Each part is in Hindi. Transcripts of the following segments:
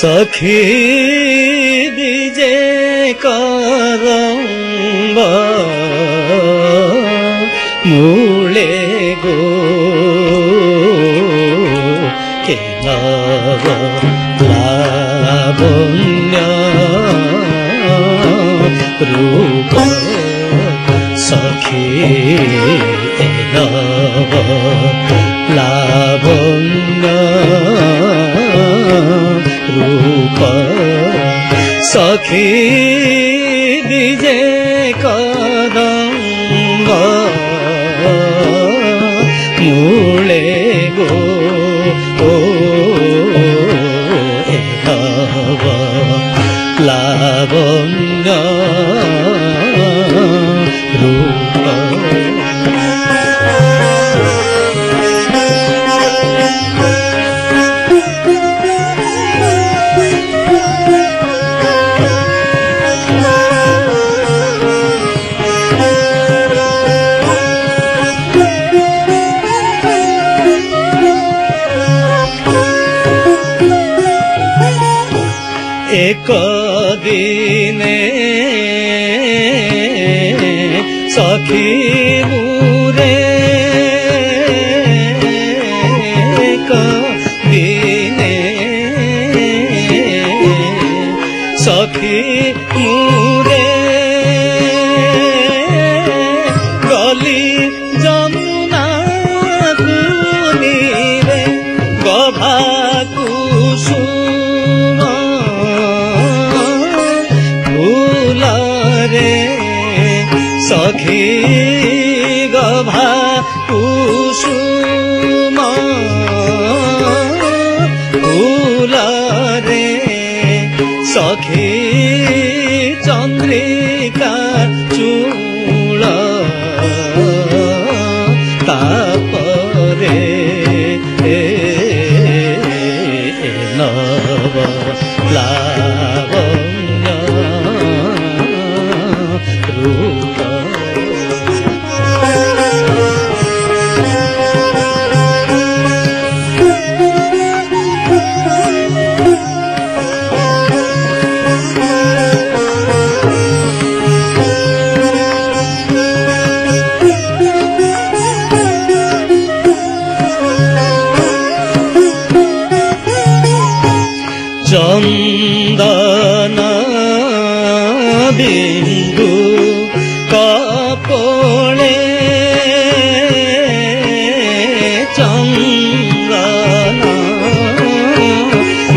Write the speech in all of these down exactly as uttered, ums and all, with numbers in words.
सखी दीजे करम्बा मूले गो के नाव लावण्य रूप सखी नाव लावण्य रूप सखी दीजे करम्बा मूले गो लावण्य रूप कदीने सखी मुरे कदीने सखी मुरे गली जमुना कुनीरे गभा कुसुम सखी गभा कुसुम फूल रे सखी चंद्रिका चूल ताप रे नव लावण्य रूप चंदन बिंदु कपोले चंदन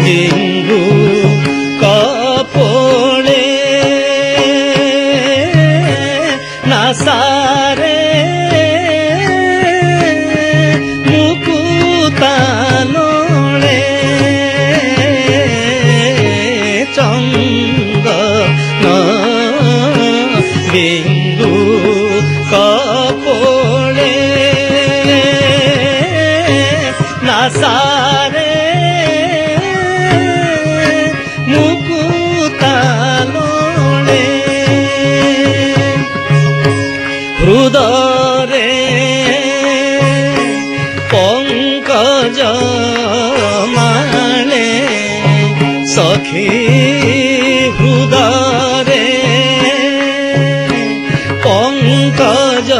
बिंदु कपोले नसारे बिंदु कपोले नसारे मुकुतालोले हृदय पंकज माने सखी हृदय पंकज